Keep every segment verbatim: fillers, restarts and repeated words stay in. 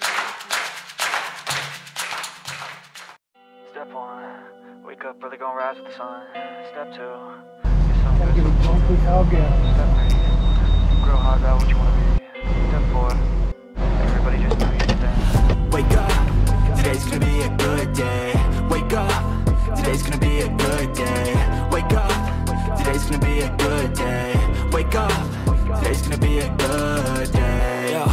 Step one, wake up, brother, gonna rise with the sun. Step two, get some good. Give it one quick hell gas. Step three, grow hard about what you wanna be. Step four, everybody just know you stand. Wake up, today's gonna be a good day. Wake up, today's gonna be a good day. Wake up, today's gonna be a good day. Wake up, today's gonna be a good day. Yo.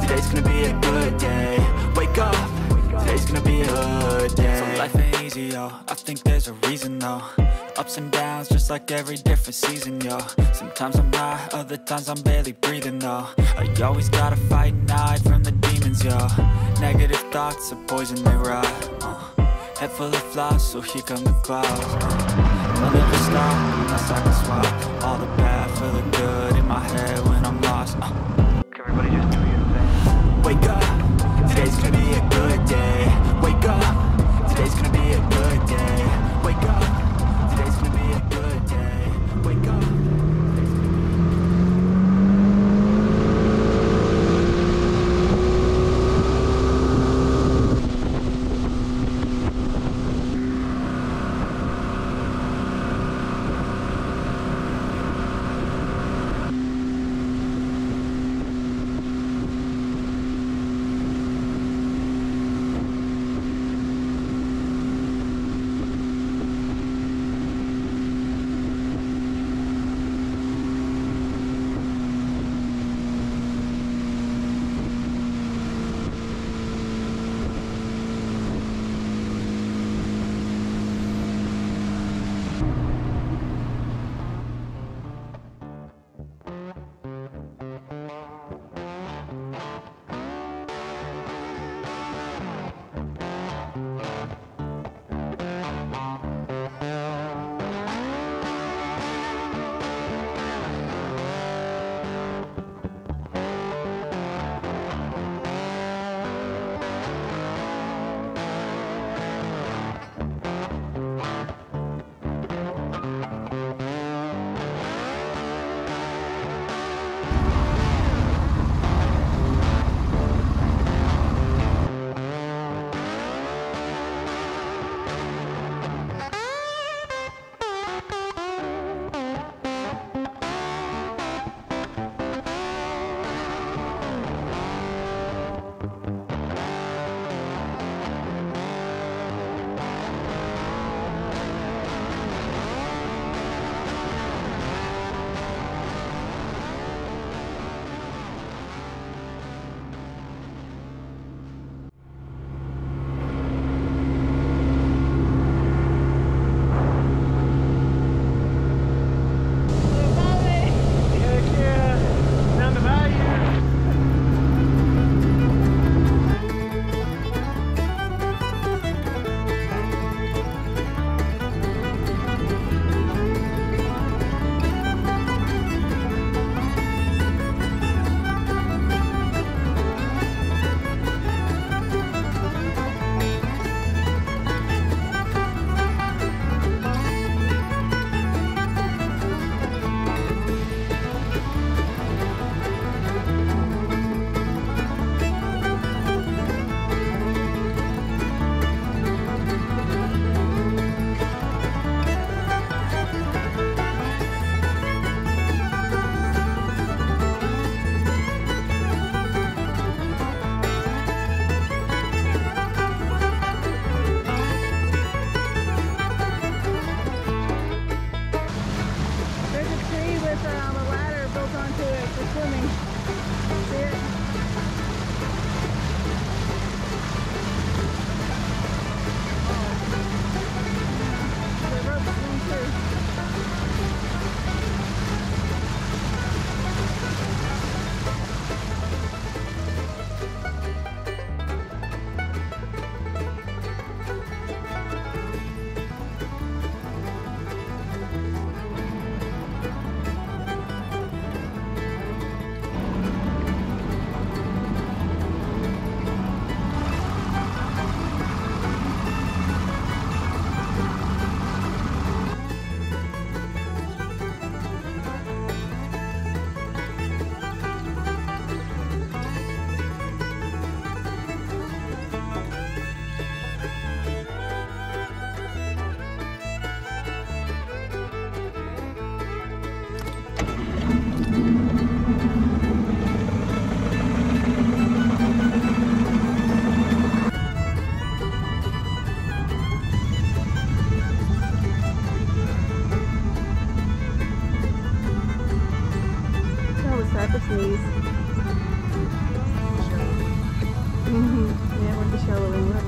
Today's gonna be a good day. Wake up. Today's gonna be a good day. So life ain't easy, yo. I think there's a reason, though. Ups and downs, just like every different season, yo. Sometimes I'm high, other times I'm barely breathing, though. I always gotta fight and hide from the demons, yo. Negative thoughts are poison, they rot. Uh, head full of flies, so here come the clouds. Uh, I'll never stop unless I can swap all the bad for the good in my head when I'm lost. Uh, everybody just do your thing. Wake up, today's gonna be a good day. Wake up, today's gonna be a good day. Wake up, today's gonna be a good day. Wake up.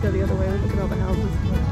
could go the other way. Look at all the houses.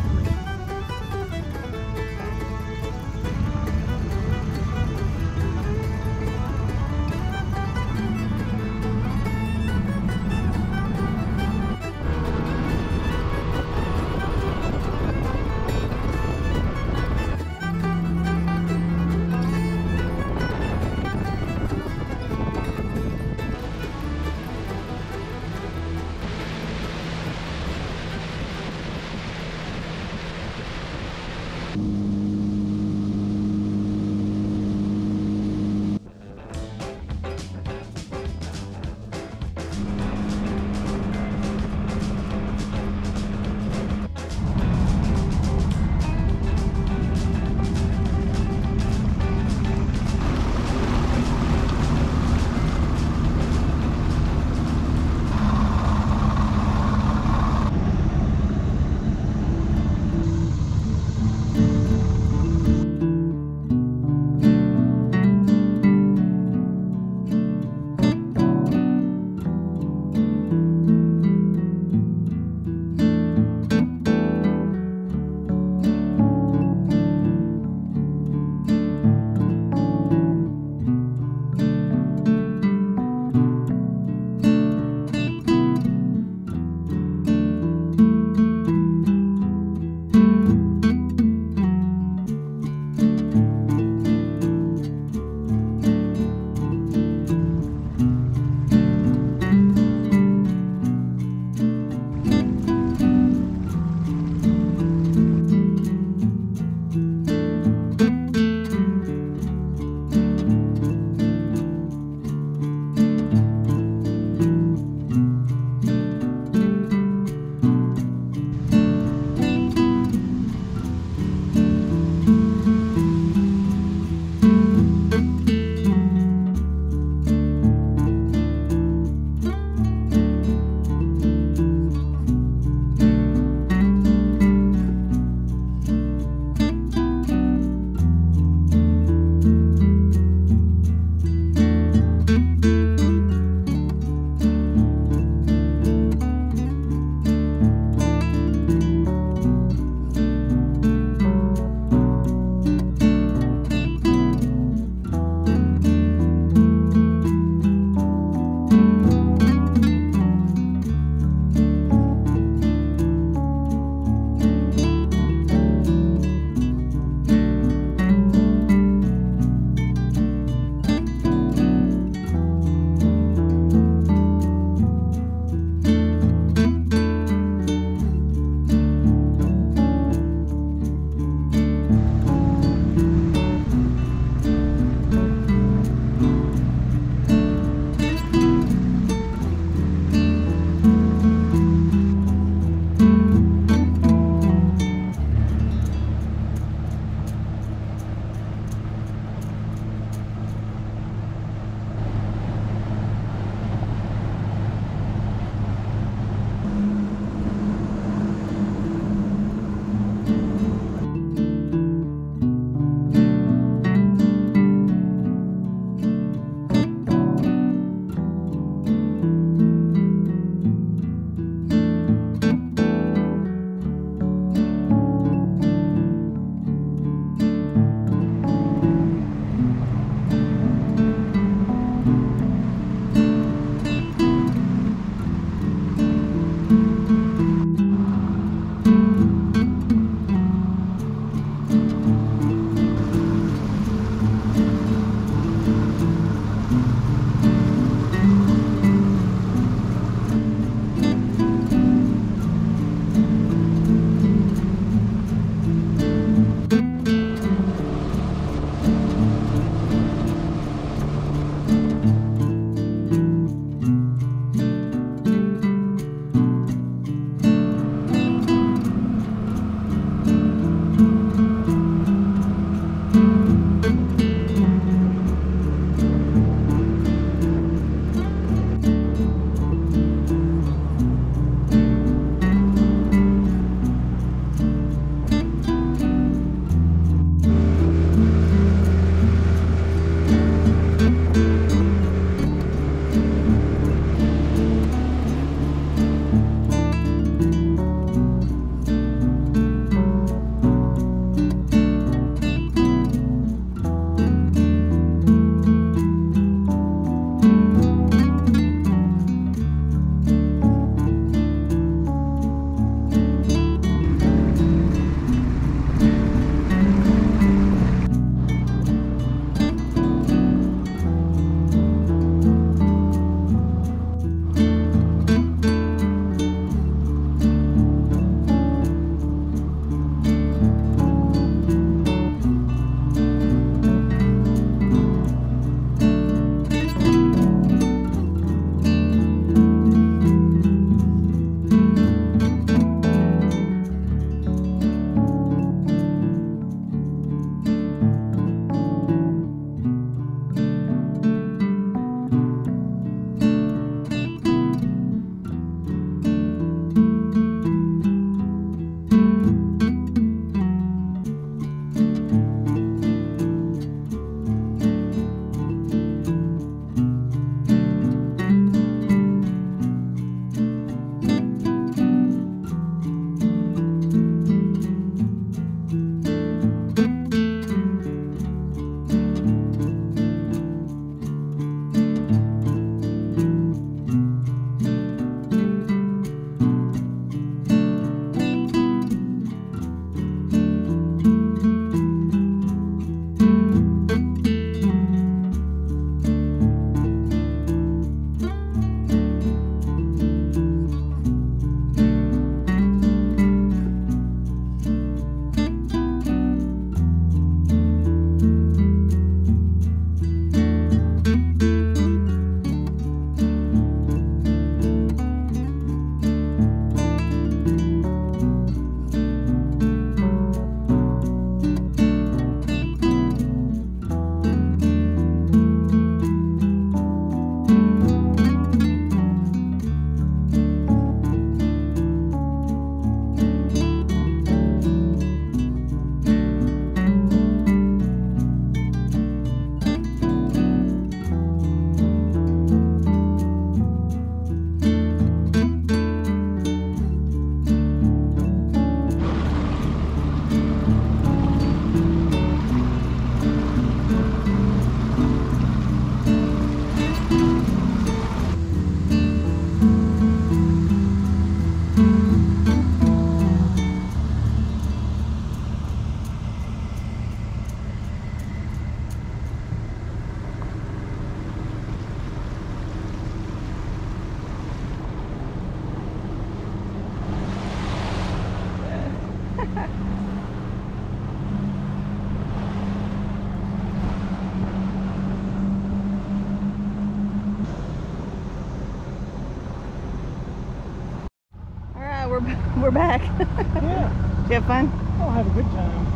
we're we're back. Yeah. Did you have fun? Oh, I had a good time.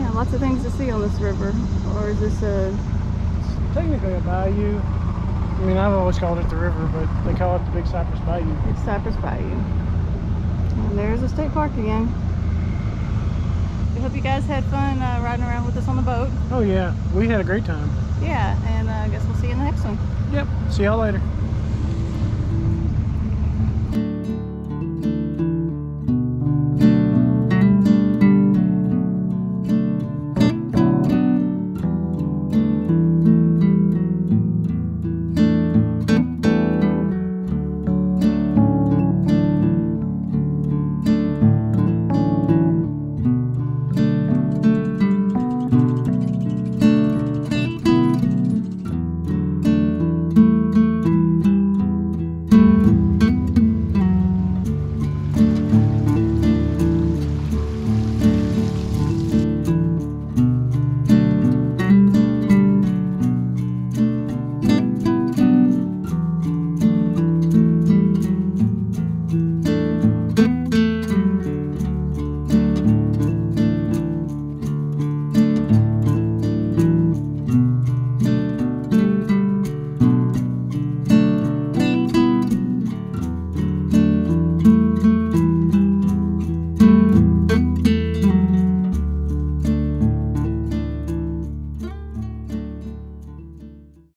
Yeah, lots of things to see on this river. Or is this a... It's technically a bayou. I mean, I've always called it the river, but they call it the Big Cypress Bayou. Big Cypress Bayou. And there's a state park again. I hope you guys had fun uh, riding around with us on the boat. Oh yeah, we had a great time. Yeah, and uh, I guess we'll see you in the next one. Yep, see y'all later.